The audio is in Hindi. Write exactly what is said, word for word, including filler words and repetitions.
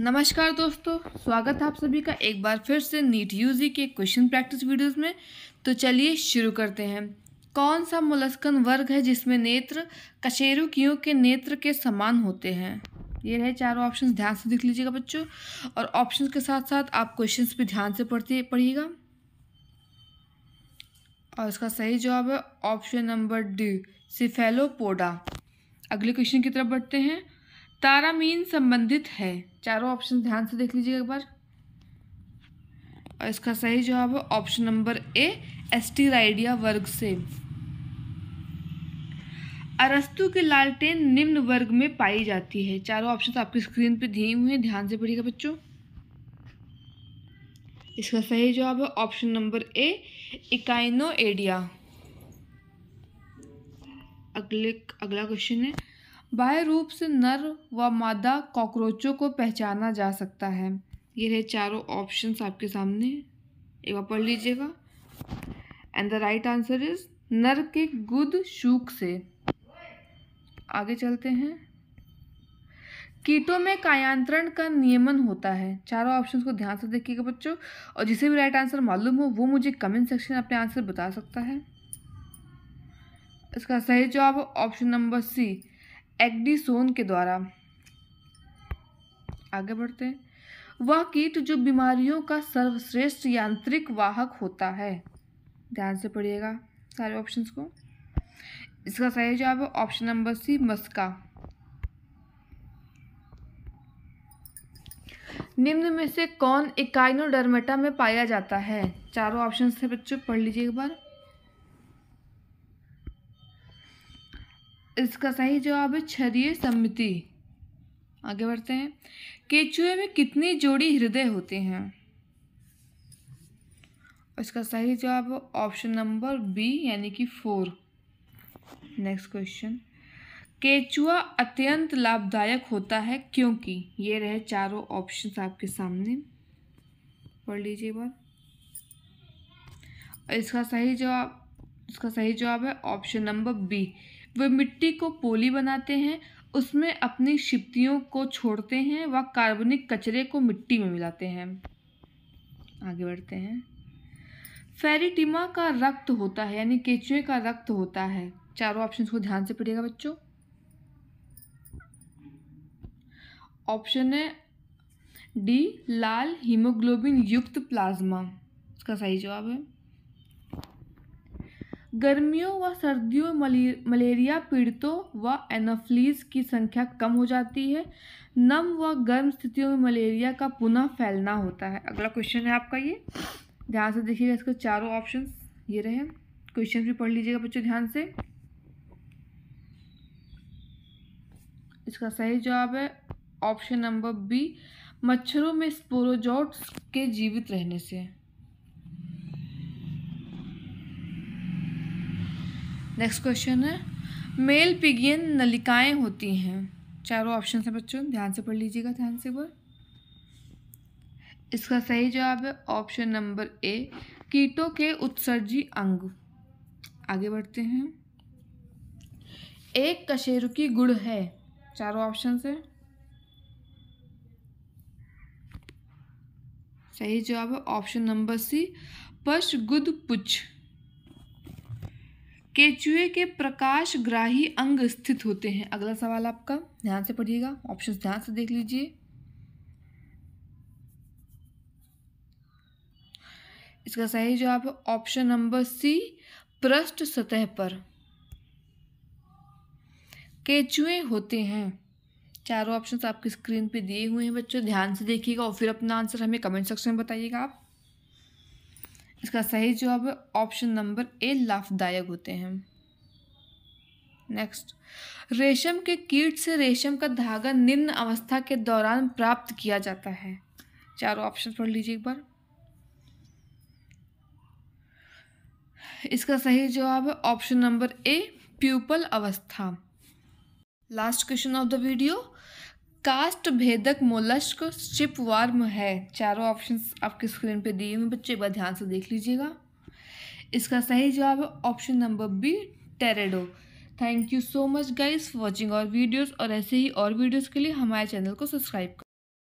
नमस्कार दोस्तों, स्वागत है आप सभी का एक बार फिर से नीट यूजी के क्वेश्चन प्रैक्टिस वीडियोस में। तो चलिए शुरू करते हैं। कौन सा मोलस्कन वर्ग है जिसमें नेत्र कशेरुकियों के नेत्र के समान होते हैं? ये रहे चारों ऑप्शंस, ध्यान से देख लीजिएगा बच्चों, और ऑप्शंस के साथ साथ आप क्वेश्चंस भी ध्यान से पढ़ते पढ़िएगा। और इसका सही जवाब है ऑप्शन नंबर डी, सिफेलोपोडा। अगले क्वेश्चन की तरफ बढ़ते हैं। तारामीन संबंधित है, चारों ऑप्शन ध्यान से देख लीजिएगा एक बार, और इसका सही जवाब है ऑप्शन नंबर ए, एस्टेराइडिया वर्ग से। अरस्तु की लालटेन निम्न वर्ग में पाई जाती है, चारों ऑप्शन आपकी स्क्रीन पे दिए हुए हैं, ध्यान से पढ़िएगा बच्चों। इसका सही जवाब है ऑप्शन नंबर ए, इकाइनोएडिया। अगले अगला क्वेश्चन है, बाह्य रूप से नर व मादा कॉकरोचों को पहचाना जा सकता है। ये रहे चारों ऑप्शंस आपके सामने, एक बार पढ़ लीजिएगा। And the right answer is नर के गुद शूक से। आगे चलते हैं। कीटों में कायांतरण का नियमन होता है, चारों ऑप्शंस को ध्यान से देखिएगा बच्चों, और जिसे भी राइट आंसर मालूम हो वो मुझे कमेंट सेक्शन में अपने आंसर बता सकता है। इसका सही जवाब ऑप्शन नंबर सी, एक्डिसोन के द्वारा। आगे बढ़ते हैं। वह कीट जो बीमारियों का सर्वश्रेष्ठ यांत्रिक वाहक होता है, ध्यान से पढ़िएगा सारे ऑप्शंस को। इसका सही जवाब है ऑप्शन नंबर सी, मस्का। निम्न में से कौन इकाइनोडर्मेटा में पाया जाता है? चारों ऑप्शंस है बच्चों, पढ़ लीजिए एक बार। इसका सही जवाब है क्षरीय सम्मिति। आगे बढ़ते हैं। केचुए में कितनी जोड़ी हृदय होते हैं? इसका सही जवाब है ऑप्शन नंबर बी, यानी कि फोर। नेक्स्ट क्वेश्चन, केचुआ अत्यंत लाभदायक होता है क्योंकि? ये रहे चारों ऑप्शंस आपके सामने, पढ़ लीजिए बार। इसका सही जवाब इसका सही जवाब है ऑप्शन नंबर बी, वे मिट्टी को पोली बनाते हैं, उसमें अपनी शिप्तियों को छोड़ते हैं व कार्बनिक कचरे को मिट्टी में मिलाते हैं। आगे बढ़ते हैं। फेरिटिमा का रक्त होता है, यानी केचुए का रक्त होता है, चारों ऑप्शंस को ध्यान से पढ़िएगा बच्चों। ऑप्शन है डी, लाल हीमोग्लोबिन युक्त प्लाज्मा। इसका सही जवाब है। गर्मियों व सर्दियों मलेरिया पीड़ितों व एनोफिलीज की संख्या कम हो जाती है। नम व गर्म स्थितियों में मलेरिया का पुनः फैलना होता है। अगला क्वेश्चन है आपका, ये ध्यान से देखिएगा, इसको चारों ऑप्शंस ये रहे, क्वेश्चन भी पढ़ लीजिएगा बच्चों ध्यान से। इसका सही जवाब है ऑप्शन नंबर बी, मच्छरों में स्पोरोजोइट्स के जीवित रहने से। नेक्स्ट क्वेश्चन है, मेल पिगियन नलिकाएँ होती हैं, चारों ऑप्शन है बच्चों, ध्यान से पढ़ लीजिएगा ध्यान से एक। इसका सही जवाब है ऑप्शन नंबर ए, कीटों के उत्सर्जी अंग। आगे बढ़ते हैं। एक कशेरुकी गुड़ है, चारों ऑप्शन है। सही जवाब है ऑप्शन नंबर सी, पश गुद पुछ। केचुए के प्रकाशग्राही अंग स्थित होते हैं। अगला सवाल आपका, ध्यान से पढ़िएगा, ऑप्शंस ध्यान से देख लीजिए। इसका सही जवाब है ऑप्शन नंबर सी, पृष्ठ सतह पर केचुए होते हैं। चारों ऑप्शंस आपकी स्क्रीन पे दिए हुए हैं बच्चों, ध्यान से देखिएगा और फिर अपना आंसर हमें कमेंट सेक्शन में बताइएगा आप। इसका सही जवाब है ऑप्शन नंबर ए, लाभदायक होते हैं। नेक्स्ट, रेशम के कीट से रेशम का धागा निम्न अवस्था के दौरान प्राप्त किया जाता है। चारों ऑप्शन पढ़ लीजिए एक बार। इसका सही जवाब है ऑप्शन नंबर ए, प्यूपल अवस्था। Last question of the video, कास्ट भेदक मोलस्क शिप वार्म है, चारों ऑप्शंस आपके स्क्रीन पे दिए हुए बच्चे, एक बार ध्यान से देख लीजिएगा। इसका सही जवाब है option number B, teredo. Thank you so much guys for watching our videos, और ऐसे ही और वीडियोस के लिए हमारे चैनल को सब्सक्राइब करें।